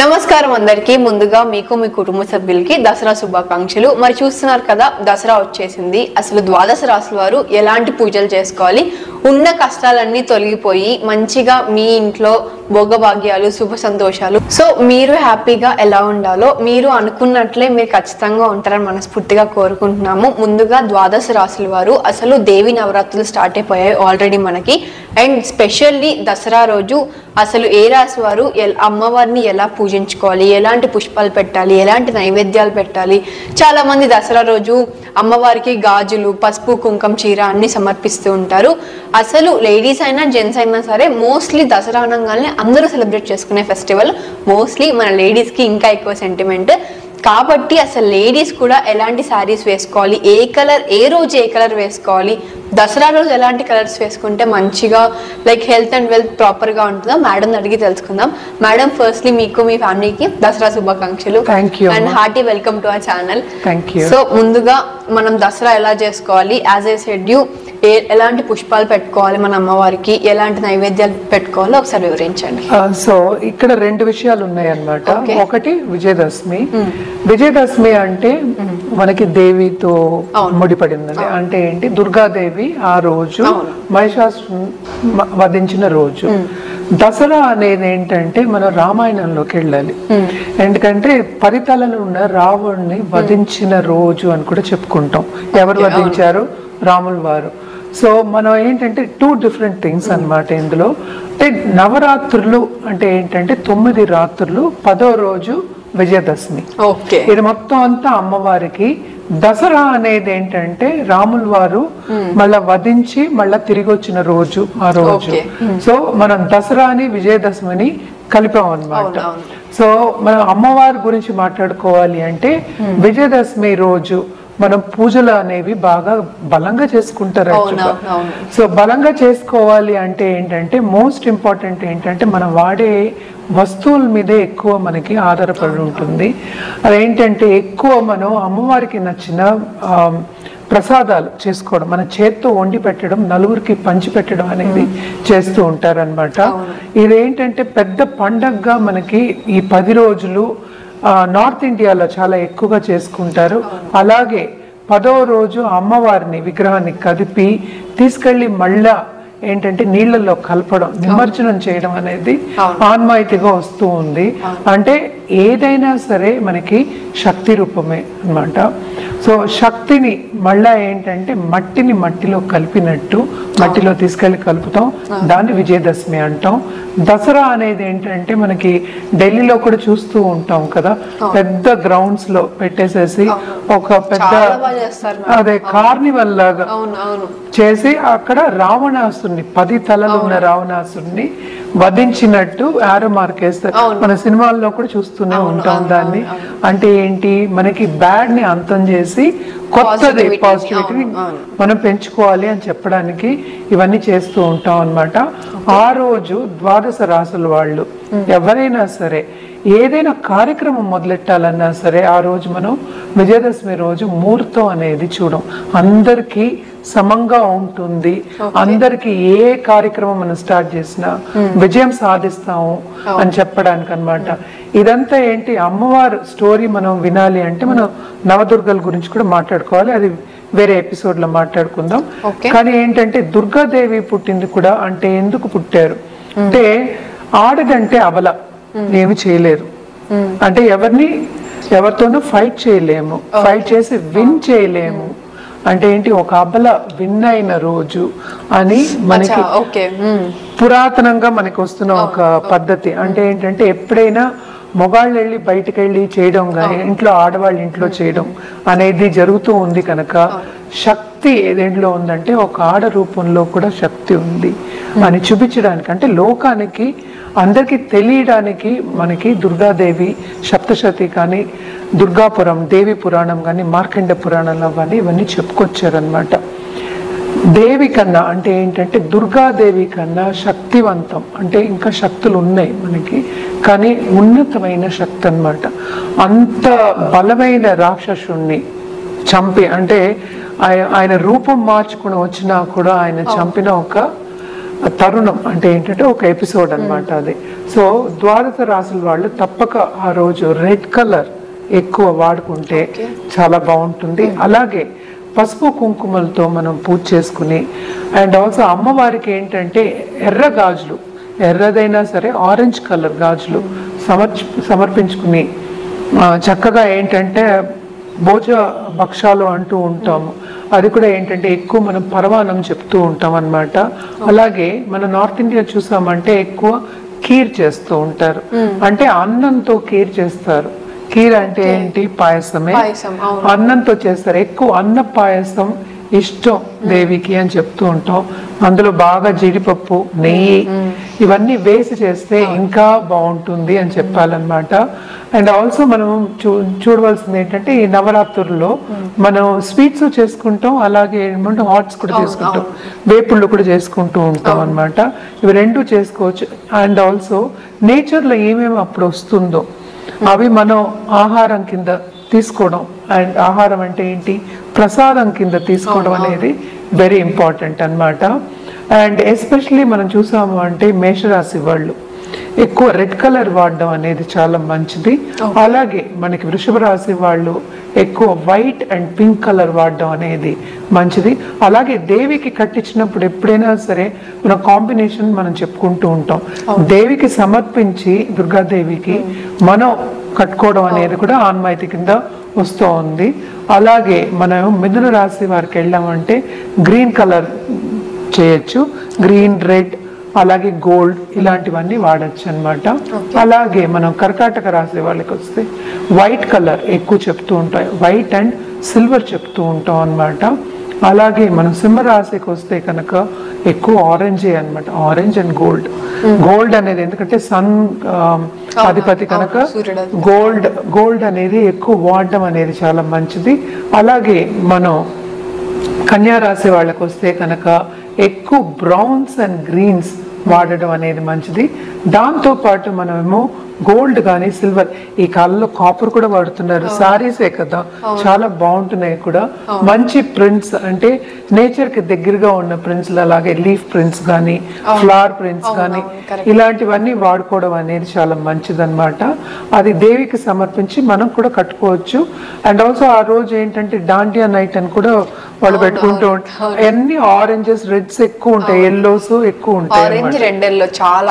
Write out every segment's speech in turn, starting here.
నమస్కారం అందరికీ ముందుగా మీకు మీ కుటుంబ సభ్యులకు దసరా శుభాకాంక్షలు మరి చూస్తున్నారు కదా దసరా వచ్చేసింది అసలు ద్వాదశ రాశుల వారు ఎలాంటి పూజలు చేసుకోవాలి ఉన్న కష్టాలన్నీ తొలగిపోయి మంచిగా మీ ఇంట్లో భోగభాగ్యాలు శుభ సంతోషాలు సో మీరు హ్యాపీగా ఎలా ఉండాలో మీరు అనుకున్నట్లే మీరు ఖచ్చితంగా ఉంటారని మనస్ఫూర్తిగా కోరుకుంటున్నాము ముందుగా ద్వాదశ రాశుల వారు అసలు దేవి నవరాత్రులు స్టార్ట్ అయిపోయాయి ఆల్రెడీ మనకి అండ్ స్పెషల్లీ దసరా రోజు అసలు ఏ రాశి వారు అమ్మవారిని ఎలా పూజించుకోవాలి ఎలాంటి పుష్పాలు పెట్టాలి ఎలాంటి నైవేద్యాలు పెట్టాలి చాలా మంది దసరా రోజు అమ్మవారికి గాజులు పసుపు కుంకం చీర అన్ని సమర్పిస్తూ ఉంటారు అసలు లేడీస్ అయినా జెంట్స్ అయినా సరే మోస్ట్లీ దసరా అనగానే అందరూ సెలబ్రేట్ చేసుకునే ఫెస్టివల్ మోస్ట్లీ మన లేడీస్కి ఇంకా ఎక్కువ సెంటిమెంట్ కాబట్టి అసలు లేడీస్ కూడా ఎలాంటి శారీస్ వేసుకోవాలి ఏ కలర్ ఏ రోజు ఏ కలర్ వేసుకోవాలి దసరా రోజు ఎలాంటి కలర్స్ వేసుకుంటే మంచిగా లైక్ హెల్త్ అండ్ వెల్త్ ప్రాపర్గా ఉంటుందో మేడంని అడిగి తెలుసుకుందాం మేడం ఫస్ట్లీ మీకు మీ ఫ్యామిలీకి దసరా శుభాకాంక్షలు and hearty welcome to our channel so ముందుగా మనం దసరా ఎలా చేసుకోవాలి యాజ్ ఏ షెడ్యూల్ ఎలాంటి పుష్పాలు పెట్టుకోవాలి మన అమ్మవారికి ఎలాంటి నైవేద్యాలు పెట్టుకోవాలో ఒకసారి వివరించండి సో ఇక్కడ రెండు విషయాలు ఉన్నాయి అన్నమాట ఒకటి విజయదశమి విజయదశమి అంటే మనకి దేవితో ముడిపడింది అంటే ఏంటి దుర్గాదేవి ఆ రోజు మహిషాసురుని వధించిన రోజు దసరా అనేది ఏంటంటే మనం రామాయణంలోకి వెళ్ళాలి ఎందుకంటే పరితలను ఉన్న రావణ్ణి వధించిన రోజు అని కూడా చెప్పుకుంటాం ఎవరు వధించారు రాముల వారు సో మనం ఏంటంటే టూ డిఫరెంట్ థింగ్స్ అన్నమాట ఇందులో అంటే నవరాత్రులు అంటే ఏంటంటే 9 రాత్రులు 10వ రోజు విజయదశమి ఇది మొత్తం అంతా అమ్మవారికి దసరా అనేది ఏంటంటే రాముల వారు మళ్ళా వధించి మళ్ళా తిరిగి వచ్చిన రోజు ఆ రోజు సో మనం దసరాని విజయదశమిని కలిపాం అన్నమాట సో మనం అమ్మవారి గురించి మాట్లాడుకోవాలి అంటే విజయదశమి రోజు మనం పూజలు అనేవి బాగా బలంగా చేసుకుంటారు సో బలంగా చేసుకోవాలి అంటే ఏంటంటే మోస్ట్ ఇంపార్టెంట్ ఏంటంటే మనం వాడే వస్తువుల మీదే ఎక్కువ మనకి ఆధారపడి ఉంటుంది అదేంటంటే ఎక్కువ మనం అమ్మవారికి నచ్చిన ప్రసాదాలు చేసుకోవడం మన చేత్తో వండి పెట్టడం నలుగురికి పంచి పెట్టడం అనేది చేస్తూ ఉంటారనమాట ఇదేంటంటే పెద్ద పండగగా మనకి ఈ 10 రోజులు నార్త్ ఇండియాలో చాలా ఎక్కువగా చేసుకుంటారు అలాగే 10వ రోజు అమ్మవారిని విగ్రహాన్ని కదిపి తీసుకెళ్ళి మళ్ళా ఏంటంటే నీళ్లలో కలపడం నిమజ్జనం చేయడం అనేది ఆన్మాయితీగా వస్తూ ఉంది అంటే ఏదైనా సరే మనకి శక్తి రూపమే అన్నమాట సో శక్తిని మళ్ళా ఏంటంటే మట్టిని మట్టిలో కలిపినట్టు మట్టిలో తీసుకెళ్ళి కలుపుతాం దాన్ని విజయదశమి అంటాం దసరా అనేది ఏంటంటే మనకి ఢిల్లీలో కూడా చూస్తూ ఉంటాం కదా పెద్ద గ్రౌండ్స్ లో పెట్టేసేసి ఒక పెద్ద అదే కార్నివల్ లాగా చేసి అక్కడ రావణాసురుని 10 తలలు ఉన్న రావణాసురుని వధించినట్టు ఆరో మార్కేస్తారు మన సినిమాల్లో కూడా చూస్తూనే ఉంటాం దాన్ని అంటే ఏంటి మనకి బ్యాడ్ ని అంతం చేసి కొత్తది పాజిటివిటీని మనం పెంచుకోవాలి అని చెప్పడానికి ఇవన్నీ చేస్తూ ఉంటాం అన్నమాట ఆ రోజు ద్వాదశ రాసుల వాళ్ళు ఎవరైనా సరే ఏదైనా కార్యక్రమం మొదలెట్టాలన్నా సరే ఆ రోజు మనం విజయదశమి రోజు ముహూర్తం అనేది చూడం అందరికీ సమంగా ఉంటుంది అందరికి ఏ కార్యక్రమం మనం స్టార్ట్ చేసినా విజయం సాధిస్తాము అని చెప్పడానికి అన్నమాట ఇదంతా ఏంటి అమ్మవారు స్టోరీ మనం వినాలి అంటే మనం నవదుర్గల గురించి కూడా మాట్లాడుకోవాలి అది వేరే ఎపిసోడ్ లో మాట్లాడుకుందాం కానీ ఏంటంటే దుర్గాదేవి పుట్టింది కూడా అంటే ఎందుకు పుట్టారు అంటే ఆడదంటే అబల ఏమి చేయలేరు అంటే ఎవరితోనూ ఫైట్ చేయలేము ఫైట్ చేసి విన్ చేయలేము అంటే ఏంటి ఒక అబల విన్ అయిన రోజు అని మనకి పురాతనంగా మనకి వస్తున్న ఒక పద్ధతి అంటే ఏంటంటే ఎప్పుడైనా మొగాళ్ళు వెళ్ళి బయటకు వెళ్ళి చేయడం కానీ ఇంట్లో ఆడవాళ్ళు ఇంట్లో చేయడం అనేది జరుగుతూ ఉంది కనుక శక్తి ఏదేంట్లో ఉందంటే ఒక ఆడ రూపంలో కూడా శక్తి ఉంది అని చూపించడానికి అంటే లోకానికి అందరికీ తెలియడానికి మనకి దుర్గాదేవి సప్తశతి కానీ దుర్గాపురం దేవి పురాణం కానీ మార్కండ పురాణంలో కానీ ఇవన్నీ చెప్పుకొచ్చారనమాట దేవి కన్నా అంటే ఏంటంటే దుర్గాదేవి కన్నా శక్తివంతం అంటే ఇంకా శక్తులు ఉన్నాయి మనకి కానీ ఉన్నతమైన శక్తి అన్నమాట అంత బలమైన రాక్షసుణ్ణి చంపి అంటే ఆయన రూపం మార్చుకుని వచ్చినా కూడా ఆయన చంపిన ఒక తరుణం అంటే ఏంటంటే ఒక ఎపిసోడ్ అన్నమాట అది. సో ద్వాదశ రాసుల వాళ్ళు తప్పక ఆ రోజు రెడ్ కలర్ ఎక్కువ వాడుకుంటే చాలా బాగుంటుంది. అలాగే పసుపు కుంకుమలతో మనం పూజ చేసుకుని, అండ్ ఆల్సో అమ్మవారికి ఏంటంటే ఎర్ర గాజులు, ఎర్రదైనా సరే ఆరెంజ్ కలర్ గాజులు సమర్పించుకుని చక్కగా ఏంటంటే భోజ భక్షాలు అంటూ ఉంటాము. అది కూడా ఏంటంటే ఎక్కువ మనం పరమానం చెప్తూ ఉంటాం అన్నమాట. అలాగే మన నార్త్ ఇండియా చూసామంటే ఎక్కువ కీర్ చేస్తూ ఉంటారు, అంటే అన్నంతో కీర్ చేస్తారు. కీర్ అంటే ఏంటి? పాయసమే, అన్నంతో చేస్తారు. ఎక్కువ అన్న పాయసం ఇష్టం దేవికి అని చెప్తూ ఉంటాం. అందులో బాగా జీడిపప్పు, నెయ్యి ఇవన్నీ వేసి చేస్తే ఇంకా బాగుంటుంది అని చెప్పాలన్నమాట. అండ్ ఆల్సో మనం చూడవలసింది ఏంటంటే ఈ నవరాత్రుల్లో మనం స్వీట్స్ చేసుకుంటాం, అలాగే ఏమంటే హాట్స్ కూడా చేసుకుంటాం, వేపుళ్ళు కూడా చేసుకుంటూ ఉంటాం అన్నమాట. ఇవి రెండు చేసుకోవచ్చు. అండ్ ఆల్సో నేచర్లో ఏమేమి అప్పుడు వస్తుందో అవి మనం ఆహారం కింద తీసుకోవడం, అండ్ ఆహారం అంటే ఏంటి? ప్రసాదం కింద తీసుకోవడం అనేది వెరీ ఇంపార్టెంట్ అన్నమాట. అండ్ ఎస్పెషలీ మనం చూసాము అంటే మేషరాశి వాళ్ళు ఎక్కువ రెడ్ కలర్ వాడడం అనేది చాలా మంచిది. అలాగే మనకి వృషభ రాశి వాళ్ళు ఎక్కువ వైట్ అండ్ పింక్ కలర్ వాడడం అనేది మంచిది. అలాగే దేవికి కట్టించినప్పుడు ఎప్పుడైనా సరే మన కాంబినేషన్ మనం చెప్పుకుంటూ ఉంటాం. దేవికి సమర్పించి దుర్గాదేవికి మనం కట్టుకోవడం అనేది కూడా ఆన్మాయితీ కింద వస్తూ ఉంది. అలాగే మనం మిథున రాశి వారికి వెళ్ళామంటే గ్రీన్ కలర్ చేయొచ్చు, గ్రీన్, రెడ్, అలాగే గోల్డ్ ఇలాంటివన్నీ వాడచ్చు అన్నమాట. అలాగే మనం కర్కాటక రాశి వాళ్ళకి వస్తే వైట్ కలర్ ఎక్కువ చెప్తూ ఉంటాయి, వైట్ అండ్ సిల్వర్ చెప్తూ ఉంటాం అన్నమాట. అలాగే మనం సింహరాశికి వస్తే కనుక ఎక్కువ ఆరెంజే అనమాట, ఆరెంజ్ అండ్ గోల్డ్. గోల్డ్ అనేది ఎందుకంటే సన్ అధిపతి కనుక గోల్డ్ గోల్డ్ అనేది ఎక్కువ వాడడం అనేది చాలా మంచిది. అలాగే మనం కన్యా రాశి వాళ్ళకి వస్తే కనుక ఎక్కువ బ్రౌన్స్ అండ్ గ్రీన్స్ వాడడం అనేది మంచిది. దాంతోపాటు మనమేమో గోల్డ్ కానీ సిల్వర్, ఈ కాలంలో కాపర్ కూడా వాడుతున్నారు, సారీసే కదా చాలా బాగుంటున్నాయి కూడా. మంచి ప్రింట్స్ అంటే నేచర్కి దగ్గరగా ఉన్న ప్రింట్స్లు, అలాగే లీఫ్ ప్రింట్స్ కానీ ఫ్లవర్ ప్రింట్స్ కానీ ఇలాంటివన్నీ వాడుకోవడం అనేది చాలా మంచిదన్నమాట. అది దేవికి సమర్పించి మనం కూడా కట్టుకోవచ్చు. అండ్ ఆల్సో ఆ రోజు ఏంటంటే డాండియా నైట్ అని కూడా వాళ్ళు పెట్టుకుంటూ ఉంటారు. అన్ని ఆరెంజెస్, రెడ్స్ ఎక్కువ ఉంటాయి, ఎల్లోస్ ఎక్కువ ఉంటాయి,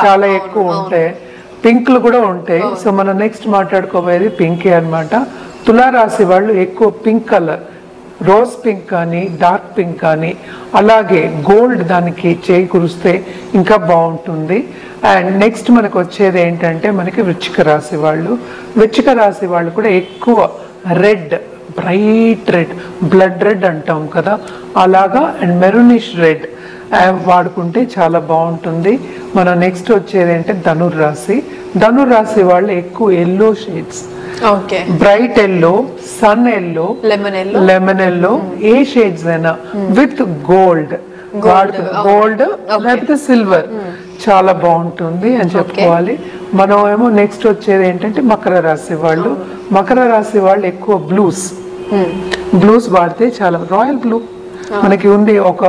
చాలా ఎక్కువ ఉంటాయి, పింక్లు కూడా ఉంటాయి. సో మనం నెక్స్ట్ మాట్లాడుకోబోయేది పింకే అనమాట. తులారాశి వాళ్ళు ఎక్కువ పింక్ కలర్, రోజ్ పింక్ కానీ డార్క్ పింక్ కానీ అలాగే గోల్డ్ దానికి చేకూరుస్తే ఇంకా బాగుంటుంది. అండ్ నెక్స్ట్ మనకు వచ్చేది ఏంటంటే మనకి వృచ్చిక రాశి వాళ్ళు. వృచ్చిక రాశి వాళ్ళు కూడా ఎక్కువ red, bright red, blood red అంటాం కదా అలాగా, అండ్ మెరూనిష్ రెడ్ వాడుకుంటే చాలా బాగుంటుంది. మనం నెక్స్ట్ వచ్చేది అంటే ధనుర్రాశి. ధనుర్రాశి వాళ్ళు ఎక్కువ yellow shades, bright yellow, sun yellow, lemon yellow, ఏ షేడ్స్ అయినా విత్ గోల్డ్, గోల్డ్ లేకపోతే సిల్వర్ చాలా బాగుంటుంది అని చెప్పుకోవాలి. మనం ఏమో నెక్స్ట్ వచ్చేది ఏంటంటే మకర రాశి వాళ్ళు. మకర రాశి వాళ్ళు ఎక్కువ బ్లూస్, బ్లూస్ వాడితే చాలా, రాయల్ బ్లూ మనకి ఉంది, ఒక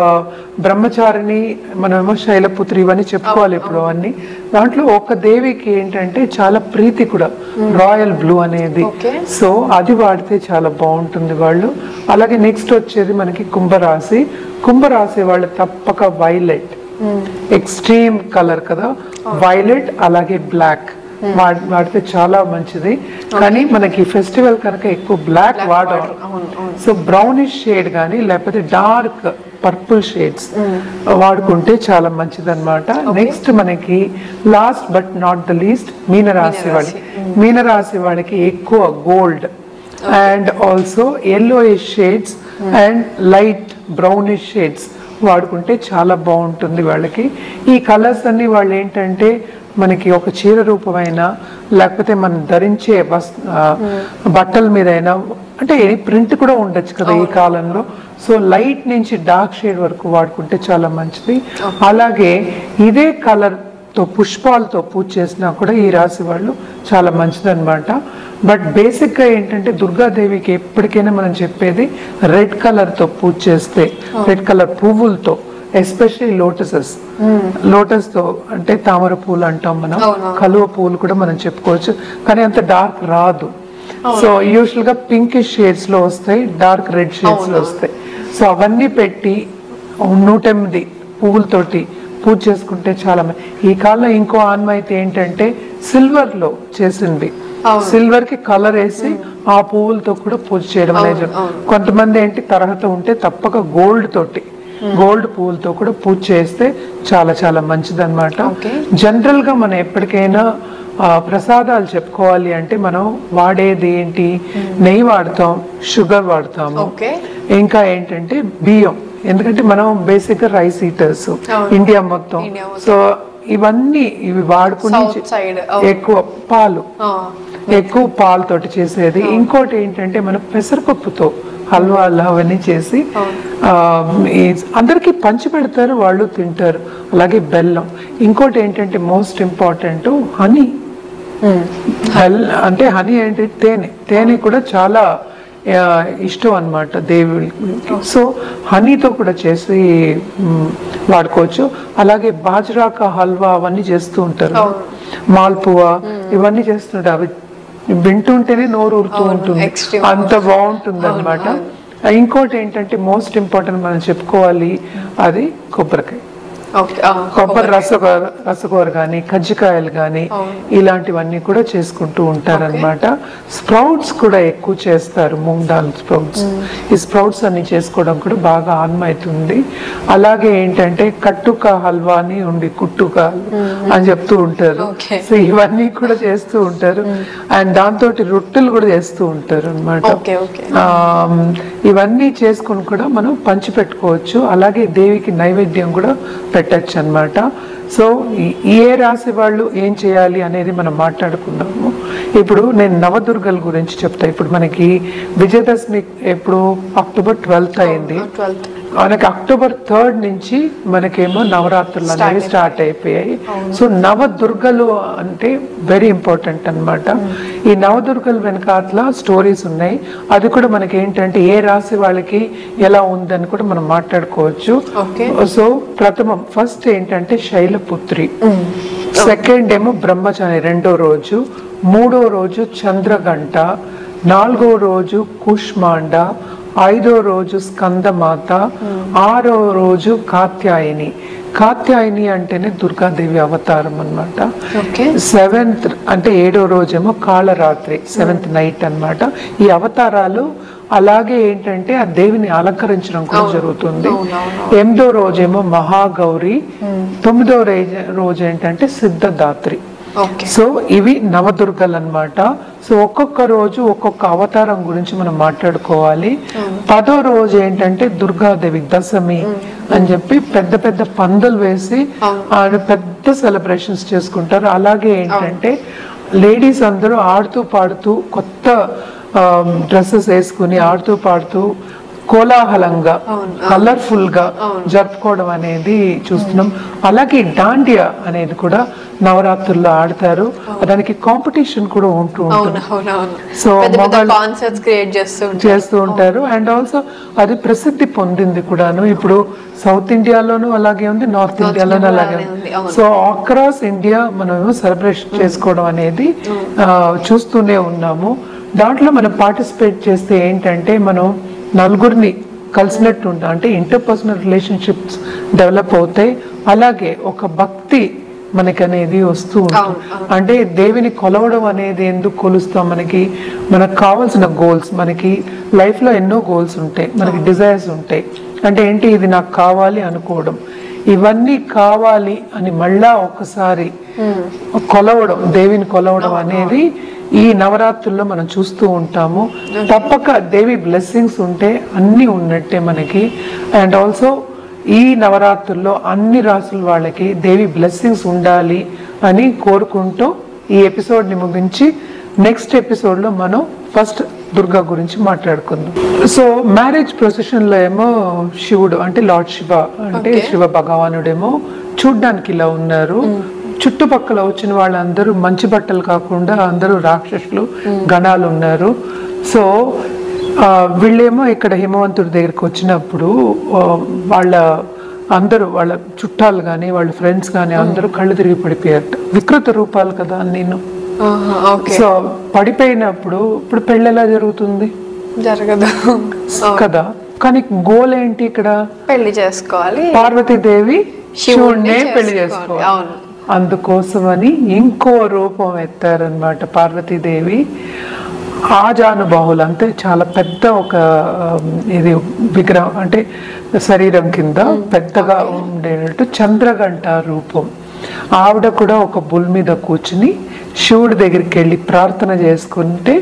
బ్రహ్మచారిణి, మనమేమో శైలపుత్రి ఇవన్నీ చెప్పుకోవాలి ఇప్పుడు. అన్ని దాంట్లో ఒక దేవికి ఏంటంటే చాలా ప్రీతి కూడా, రాయల్ బ్లూ అనేది. సో అది వాడితే చాలా బాగుంటుంది వాళ్ళు. అలాగే నెక్స్ట్ వచ్చేది మనకి కుంభరాశి. కుంభరాశి వాళ్ళు తప్పక వైలెట్, ఎక్స్ట్రీమ్ కలర్ కదా, వైలెట్ అలాగే బ్లాక్ వాడితే చాలా మంచిది. కానీ మనకి ఫెస్టివల్ కనుక ఎక్కువ బ్లాక్ వాడారు. సో బ్రౌనిష్ షేడ్ కానీ లేకపోతే డార్క్ పర్పుల్ షేడ్స్ వాడుకుంటే చాలా మంచిది అనమాట. నెక్స్ట్ మనకి last but not the least మీనరాశి వాళ్ళకి. మీనరాశి వాళ్ళకి ఎక్కువ gold and also yellowish shades and light brownish shades వాడుకుంటే చాలా బాగుంటుంది వాళ్ళకి. ఈ కలర్స్ అన్ని వాళ్ళు ఏంటంటే మనకి ఒక చీర రూపమైన లేకపోతే మనం ధరించే బట్టల మీద అయినా, అంటే ప్రింట్ కూడా ఉండొచ్చు కదా ఈ కాలంలో. సో లైట్ నుంచి డార్క్ షేడ్ వరకు వాడుకుంటే చాలా మంచిది. అలాగే ఇదే కలర్తో పుష్పాలతో పూజ చేసినా కూడా ఈ రాశి వాళ్ళు చాలా మంచిదన్నమాట. బట్ బేసిక్గా ఏంటంటే దుర్గాదేవికి ఎప్పటికైనా మనం చెప్పేది రెడ్ కలర్తో పూజ చేస్తే, రెడ్ కలర్ పువ్వులతో एस्पेशली लोटसेस लोटस तो अंटे तामर पूल अंटाम मन कलुव पूल कूडा मन चेप्पुकोवच्चु कानी अंत डार्क रादु सो यूजुअल गा पिंक शेड्स लो वस्तायि डार्क रेड शेड्स लो वस्तायि सो अवन्नी पेट्टी 108 पूल तोटी పూజ చేసుకుంటే చాలా ఈ కాలం ఇంకో ఆన్మైతే ఏంటంటే సిల్వర్ లో చేసినవి సిల్వర్ కి కలర్ వేసి ఆ పూలతో కూడా పూజ చేయడం లేదు కొంతమంది ఏంటి తరహత ఉంటే తప్పక గోల్డ్ తోటి గోల్డ్ పూలతో కూడా పూజ చేస్తే చాలా చాలా మంచిదన్నమాట జనరల్ గా మనం ఎప్పటికైనా ప్రసాదాలు చెప్పుకోవాలి అంటే మనం వాడేది ఏంటి నెయ్యి వాడతాం షుగర్ వాడతాం ఓకే ఇంకా ఏంటంటే బియ్యం ఎందుకంటే మనం బేసిక్ గా రైస్ ఈటర్స్ ఇండియా మొత్తం సో ఇవన్నీ ఇవి వాడుకుని ఎక్కువ పాలు తోటి చేసేది ఇంకోటి ఏంటంటే మనం పెసరపప్పుతో హల్వాలు అవన్నీ చేసి అందరికీ పంచి పెడతారు వాళ్ళు తింటారు అలాగే బెల్లం ఇంకోటి ఏంటంటే మోస్ట్ ఇంపార్టెంట్ హనీ అంటే హనీ అంటే తేనె కూడా చాలా ఇష్టం అన్నమాట దేవుడికి సో హనీతో కూడా చేసి వాడుకోవచ్చు అలాగే బాజ్రాక హల్వా అవన్నీ చేస్తూ ఉంటారు మాల్పువా ఇవన్నీ చేస్తుంటారు అవి వింటుంటేనే నోరు ఊరుతూ ఉంటుంది అంత బాగుంటుంది అన్నమాట ఇంకోటి ఏంటంటే మోస్ట్ ఇంపార్టెంట్ మనం చెప్పుకోవాలి అది కొబ్బరికాయ కొబ్బరి రసకూర కానీ కజ్జికాయలు కానీ ఇలాంటివన్నీ కూడా చేసుకుంటూ ఉంటారు అన్నమాట స్ప్రౌట్స్ కూడా ఎక్కువ చేస్తారు మూంగ్ దాల్ స్ప్రౌట్స్ ఈ స్ప్రౌట్స్ అన్ని చేసుకోవడం కూడా బాగా ఆన్మైతుంది అలాగే ఏంటంటే కట్టుక హల్వా అని ఉంది కుట్టుక అని చెప్తూ ఉంటారు సో ఇవన్నీ కూడా చేస్తూ ఉంటారు అండ్ దాంతో రొట్టెలు కూడా చేస్తూ ఉంటారు అన్నమాట ఇవన్నీ చేసుకుని కూడా మనం పంచి పెట్టుకోవచ్చు అలాగే దేవికి నైవేద్యం కూడా పెట్టచ్చు అన్నమాట సో ఏ రాశి వాళ్ళు ఏం చేయాలి అనేది మనం మాట్లాడుకున్నాము ఇప్పుడు నేను నవదుర్గల గురించి చెప్తా ఇప్పుడు మనకి విజయదశమి ఎప్పుడు అక్టోబర్ 12 అయింది మనకి అక్టోబర్ 3 నుంచి మనకేమో నవరాత్రులు అనేవి స్టార్ట్ అయిపోయాయి సో నవదుర్గలు అంటే వెరీ ఇంపార్టెంట్ అన్నమాట ఈ నవదుర్గలు వెనక అట్లా స్టోరీస్ ఉన్నాయి అది కూడా మనకి ఏంటంటే ఏ రాశి వాళ్ళకి ఎలా ఉందని కూడా మనం మాట్లాడుకోవచ్చు సో ప్రథమం ఫస్ట్ ఏంటంటే శైలపుత్రి సెకండ్ ఏమో బ్రహ్మచారి రెండో రోజు మూడో రోజు చంద్రగంట నాలుగో రోజు కుష్మాండ ఐదో రోజు స్కందమాత ఆరో రోజు కాత్యాయని కాత్యాయని అంటేనే దుర్గాదేవి అవతారం అన్నమాట 7th అంటే ఏడో రోజేమో కాళరాత్రి 7th నైట్ అన్నమాట ఈ అవతారాలు అలాగే ఏంటంటే ఆ దేవిని అలంకరించడం కూడా జరుగుతుంది 8వ రోజేమో మహాగౌరి 9వ రోజు ఏంటంటే సిద్ధదాత్రి సో ఇవి నవదుర్గలు అన్నమాట సో ఒక్కొక్క రోజు ఒక్కొక్క అవతారం గురించి మనం మాట్లాడుకోవాలి 10వ రోజు ఏంటంటే దుర్గాదేవి దశమి అని చెప్పి పెద్ద పెద్ద పందలు వేసి పెద్ద సెలబ్రేషన్స్ చేసుకుంటారు అలాగే ఏంటంటే లేడీస్ అందరూ ఆడుతూ పాడుతూ కొత్త డ్రెస్సెస్ వేసుకుని ఆడుతూ పాడుతూ కోలాహలంగా కలర్ఫుల్ గా జరుపుకోవడం అనేది చూస్తున్నాం అలాగే డాండియా అనేది కూడా నవరాత్రుల్లో ఆడతారు దానికి కాంపిటీషన్ కూడా ఉంటూ ఉంటుంది సో చేస్తూ ఉంటారు అండ్ ఆల్సో అది ప్రసిద్ధి పొందింది కూడాను ఇప్పుడు సౌత్ ఇండియాలోనూ అలాగే ఉంది నార్త్ ఇండియాలోనూ అలాగే ఉంది సో అక్రాస్ ఇండియా మనమేమో సెలబ్రేషన్ చేసుకోవడం అనేది చూస్తూనే ఉన్నాము దాంట్లో మనం పార్టిసిపేట్ చేస్తే ఏంటంటే మనం నలుగురిని కలిసినట్టు ఉంటాం అంటే ఇంటర్పర్సనల్ రిలేషన్షిప్స్ డెవలప్ అవుతాయి అలాగే ఒక భక్తి మనకనేది వస్తూ ఉంటుంది అంటే దేవిని కొలవడం అనేది ఎందుకు కొలుస్తాం మనకి మనకు కావాల్సిన గోల్స్ మనకి లైఫ్లో ఎన్నో గోల్స్ ఉంటాయి మనకి డిజైర్స్ ఉంటాయి అంటే ఏంటి ఇది నాకు కావాలి అనుకోవడం ఇవన్నీ కావాలి అని మళ్ళా ఒకసారి కొలవడం దేవిని కొలవడం అనేది ఈ నవరాత్రుల్లో మనం చూస్తూ ఉంటాము తప్పక దేవి బ్లెస్సింగ్స్ ఉంటే అన్నీ ఉన్నట్టే మనకి అండ్ ఆల్సో ఈ నవరాత్రుల్లో అన్ని రాసుల వాళ్ళకి దేవి బ్లెస్సింగ్స్ ఉండాలి అని కోరుకుంటూ ఈ ఎపిసోడ్ని ముగించి నెక్స్ట్ ఎపిసోడ్లో మనం ఫస్ట్ దుర్గా గురించి మాట్లాడుకుందాం సో మ్యారేజ్ ప్రొసెషన్లో ఏమో శివుడు అంటే లార్డ్ శివ అంటే శివ భగవానుడేమో చూడ్డానికి ఇలా ఉన్నారు చుట్టుపక్కల వచ్చిన వాళ్ళందరూ మంచి బట్టలు కాకుండా అందరూ రాక్షసులు గణాలు ఉన్నారు సో వీళ్ళేమో ఇక్కడ హిమవంతుడి దగ్గరికి వచ్చినప్పుడు వాళ్ళ అందరూ వాళ్ళ చుట్టాలు కానీ వాళ్ళ ఫ్రెండ్స్ కానీ అందరూ కళ్ళు తిరిగి పడిపోయారట. వికృత రూపాలు కదా నేను. సో పడిపోయినప్పుడు ఇప్పుడు పెళ్ళి ఎలా జరుగుతుంది? జరగదు కదా. కానీ గోల్ ఏంటి ఇక్కడ? పెళ్లి చేసుకోవాలి, పార్వతీదేవి శివుణ్ణే పెళ్లి చేసుకోవాలి. అందుకోసమని ఇంకో రూపం ఎత్తారనమాట పార్వతీదేవి. ఆజానుబాహులు అంటే చాలా పెద్ద ఒక ఇది విగ్రహం, అంటే శరీరం కింద పెద్దగా ఉండేటట్టు చంద్రగంట రూపం. ఆవిడ కూడా ఒక బుల్ మీద కూర్చుని శివుడి దగ్గరికి వెళ్ళి ప్రార్థన చేసుకుంటే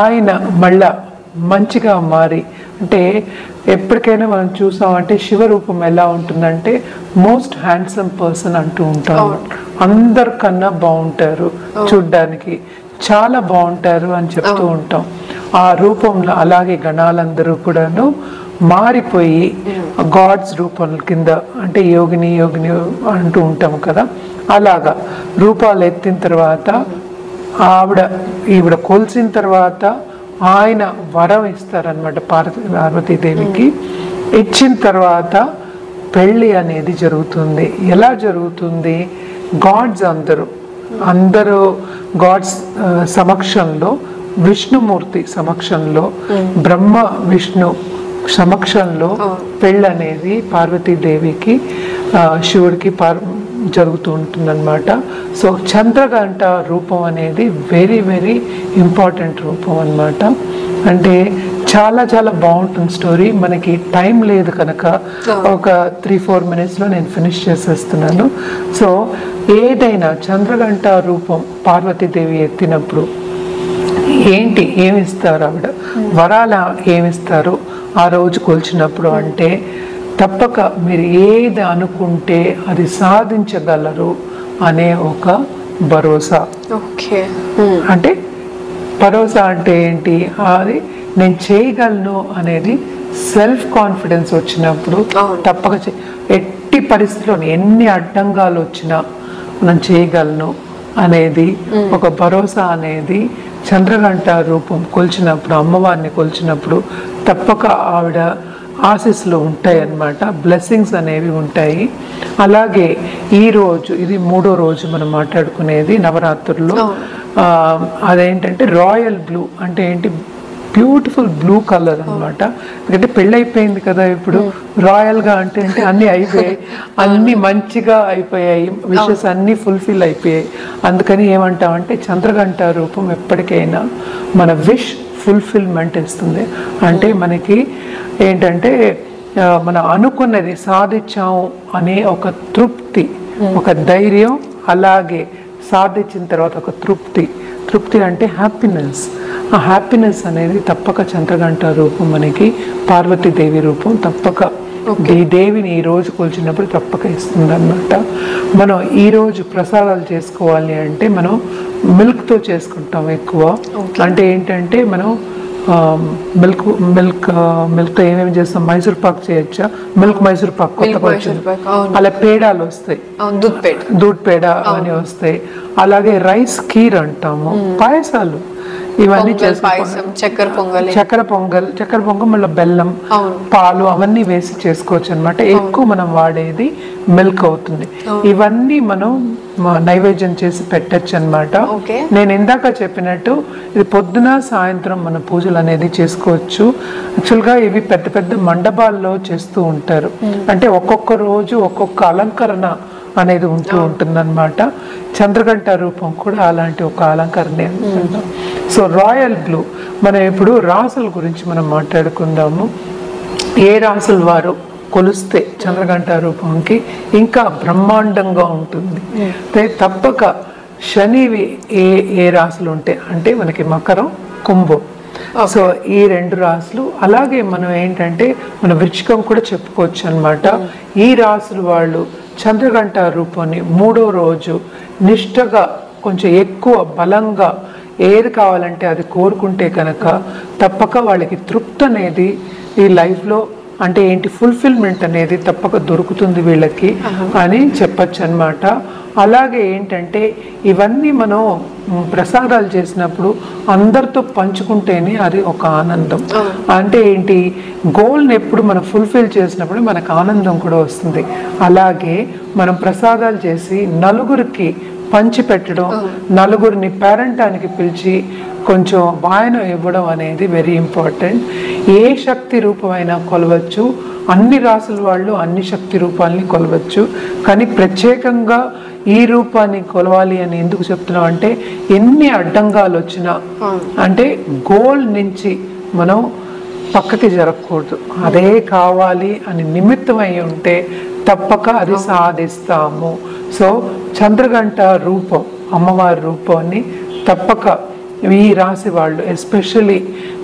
ఆయన మళ్ళా మంచిగా మారి, అంటే ఎప్పటికైనా మనం చూసామంటే శివరూపం ఎలా ఉంటుందంటే మోస్ట్ హ్యాండ్సమ్ పర్సన్ అంటూ ఉంటారు, అందరికన్నా బాగుంటారు, చూడ్డానికి చాలా బాగుంటారు అని చెప్తూ ఉంటాం. ఆ రూపంలో అలాగే గణాలందరూ కూడాను మారిపోయి గాడ్స్ రూపం కింద, అంటే యోగిని యోగిని అంటూ ఉంటాం కదా, అలాగా రూపాలు ఎత్తిన తర్వాత ఈవిడ కొలిసిన తర్వాత ఆయన వరం ఇస్తారనమాట పార్వతీదేవికి. ఇచ్చిన తర్వాత పెళ్ళి అనేది జరుగుతుంది. ఎలా జరుగుతుంది? అందరూ గాడ్స్ సమక్షంలో, విష్ణుమూర్తి సమక్షంలో, బ్రహ్మ విష్ణు సమక్షంలో పెళ్ళి అనేది పార్వతీదేవికి శివుడికి జరుగుతూ ఉంటుందన్నమాట. సో చంద్రగంట రూపం అనేది వెరీ వెరీ ఇంపార్టెంట్ రూపం అన్నమాట. అంటే చాలా చాలా బాగుంటుంది స్టోరీ. మనకి టైం లేదు కనుక ఒక 3-4 మినిట్స్లో నేను ఫినిష్ చేసేస్తున్నాను. సో ఏదైనా చంద్రగంట రూపం పార్వతీదేవి ఎత్తినప్పుడు ఏంటి ఏమిస్తారు ఆవిడ వరాల ఏమిస్తారు ఆ రోజు కొలిచినప్పుడు అంటే తప్పక మీరు ఏది అనుకుంటే అది సాధించగలరు అనే ఒక భరోసా. ఓకే, అంటే భరోసా అంటే ఏంటి? అది నేను చేయగలను అనేది సెల్ఫ్ కాన్ఫిడెన్స్ వచ్చినప్పుడు తప్పక ఎట్టి పరిస్థితిలో ఎన్ని అడ్డంగాలు వచ్చినా మనం చేయగలను అనేది ఒక భరోసా అనేది చంద్రగంట రూపం కొలిచినప్పుడు, అమ్మవారిని కొలిచినప్పుడు తప్పక ఆవిడ ఆశీస్సులు ఉంటాయి అన్నమాట, బ్లెస్సింగ్స్ అనేవి ఉంటాయి. అలాగే ఈరోజు ఇది 3వ రోజు మనం మాట్లాడుకునేది నవరాత్రుల్లో. అదేంటంటే రాయల్ బ్లూ, అంటే ఏంటి బ్యూటిఫుల్ బ్లూ కలర్ అనమాట. ఎందుకంటే పెళ్ళి అయిపోయింది కదా, ఇప్పుడు రాయల్గా అంటే అంటే అన్నీ అయిపోయాయి, అన్నీ మంచిగా అయిపోయాయి, విషెస్ అన్నీ ఫుల్ఫిల్ అయిపోయాయి. అందుకని ఏమంటామంటే చంద్రగంట రూపం ఎప్పటికైనా మన విష్ ఫుల్ఫిల్మెంట్ ఇస్తుంది. అంటే మనకి ఏంటంటే మనం అనుకున్నది సాధించాము అనే ఒక తృప్తి, ఒక ధైర్యం, అలాగే సాధించిన తర్వాత ఒక తృప్తి అంటే హ్యాపీనెస్. ఆ హ్యాపీనెస్ అనేది తప్పక చంద్రగంట రూపం మనకి పార్వతీదేవి రూపం తప్పక ఈ దేవిని ఈరోజు కొలిచినప్పుడు తప్పక ఇస్తుంది అన్నమాట. మనం ఈరోజు ప్రసాదాలు చేసుకోవాలి అంటే మనం మిల్క్తో చేసుకుంటాం ఎక్కువ. అంటే ఏంటంటే మనం మిల్క్తో ఏమేమి చేస్తాం? మైసూర్ పాక్ చేయొచ్చా? మైసూర్ పాక్ కొత్తగా వచ్చింది, అలా పేడాలు వస్తాయి, దూడ్ పేడ అని వస్తాయి. అలాగే రైస్ కీర్ అంటాము, పాయసాలు, ఇవన్నీ చక్కెర పొంగల్ మళ్ళీ బెల్లం పాలు అవన్నీ వేసి చేసుకోవచ్చు అనమాట. ఎక్కువ మనం వాడేది మిల్క్ అవుతుంది. ఇవన్నీ మనం నైవేద్యం చేసి పెట్టచ్చు అనమాట. నేను ఇందాక చెప్పినట్టు ఇది పొద్దున సాయంత్రం మన పూజలు అనేది చేసుకోవచ్చు. యాక్చువల్గా ఇవి పెద్ద పెద్ద మండపాల్లో చేస్తూ ఉంటారు. అంటే ఒక్కొక్క రోజు ఒక్కొక్క అలంకరణ అనేది ఉంటూ ఉంటుందన్నమాట. చంద్రగంట రూపం కూడా అలాంటి ఒక అలంకరణే. సో రాయల్ బ్లూ, మనం ఇప్పుడు రాసుల గురించి మనం మాట్లాడుకుందాము. ఏ రాసుల వారు కొలిస్తే చంద్రగంట రూపంకి ఇంకా బ్రహ్మాండంగా ఉంటుంది. తప్పక శనివి ఏ రాసులు ఉంటాయి అంటే మనకి మకరం, కుంభం. సో ఈ 2 రాసులు. అలాగే మనం ఏంటంటే మన వృచ్చికం కూడా చెప్పుకోవచ్చు అన్నమాట. ఈ రాసుల వాళ్ళు చంద్రగంట రూపాన్ని 3వ రోజు నిష్టగా కొంచెం ఎక్కువ బలంగా ఏది కావాలంటే అది కోరుకుంటే కనుక తప్పక వాళ్ళకి తృప్తి అనేది ఈ లైఫ్లో, అంటే ఏంటి ఫుల్ఫిల్మెంట్ అనేది తప్పక దొరుకుతుంది వీళ్ళకి అని చెప్పచ్చు అన్నమాట. అలాగే ఏంటంటే ఇవన్నీ మనం ప్రసాదాలు చేసినప్పుడు అందరితో పంచుకుంటేనే అది ఒక ఆనందం. అంటే ఏంటి, గోల్ని ఎప్పుడు మనం ఫుల్ఫిల్ చేసినప్పుడు మనకు ఆనందం కూడా వస్తుంది. అలాగే మనం ప్రసాదాలు చేసి నలుగురికి పంచిపెట్టడం, నలుగురిని పేరంటానికి పిలిచి కొంచెం వాయనం ఇవ్వడం అనేది వెరీ ఇంపార్టెంట్. ఏ శక్తి రూపమైనా కొలవచ్చు, అన్ని రాసుల వాళ్ళు అన్ని శక్తి రూపాలని కొలవచ్చు. కానీ ప్రత్యేకంగా ఈ రూపాన్ని కొలవాలి అని ఎందుకు చెప్తున్నాం అంటే, ఎన్ని అడ్డంగాలు వచ్చినా అంటే గోల్ నుంచి మనం పక్కకి జరగకూడదు. అదే కావాలి అని నిమిత్తమై ఉంటే తప్పక అది సాధిస్తాము. సో చంద్రగంట రూపం, అమ్మవారి రూపాన్ని తప్పక ఈ రాశి వాళ్ళు, ఎస్పెషల్లీ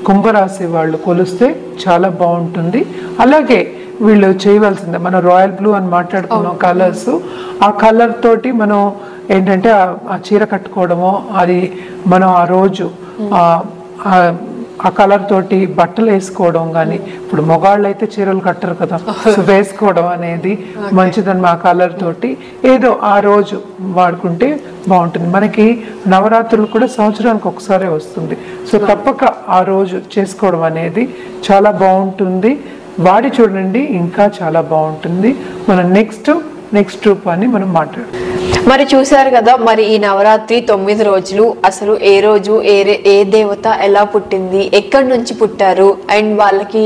కుంభరాశి వాళ్ళు కొలిస్తే చాలా బాగుంటుంది. అలాగే వీళ్ళు చేయవలసిందే, మనం రాయల్ బ్లూ అని మాట్లాడుకున్నాం కలర్స్, ఆ కలర్ తోటి మనం ఏంటంటే ఆ చీర కట్టుకోవడమో, అది మనం ఆ రోజు ఆ కలర్ తోటి బట్టలు వేసుకోవడం. కానీ ఇప్పుడు మొగాళ్ళు అయితే చీరలు కట్టరు కదా, సో వేసుకోవడం అనేది మంచిదని మా కలర్ తోటి ఏదో ఆ రోజు వాడుకుంటే బాగుంటుంది. మనకి నవరాత్రులు కూడా సంవత్సరానికి ఒకసారి వస్తుంది, సో తప్పక ఆ రోజు చేసుకోవడం అనేది చాలా బాగుంటుంది. వాడి చూడండి ఇంకా చాలా బాగుంటుంది. మనం నెక్స్ట్ రూపాన్ని మనం మాట్లాడుకుందాం. మరి చూసారు కదా, మరి ఈ నవరాత్రి 9 రోజులు అసలు ఏ రోజు ఏ దేవత ఎలా పుట్టింది, ఎక్కడి నుంచి పుట్టారు, అండ్ వాళ్ళకి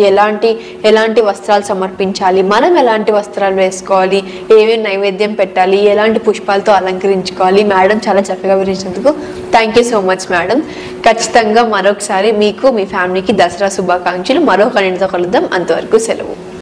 ఎలాంటి వస్త్రాలు సమర్పించాలి, మనం ఎలాంటి వస్త్రాలు వేసుకోవాలి, ఏమేమి నైవేద్యం పెట్టాలి, ఎలాంటి పుష్పాలతో అలంకరించుకోవాలి, మేడం చాలా చక్కగా వివరించినందుకు thank you so much madam. ఖచ్చితంగా మరొకసారి మీకు మీ ఫ్యామిలీకి దసరా శుభాకాంక్షలు. మరో కనీసం కలుద్దాం, అంతవరకు సెలవు.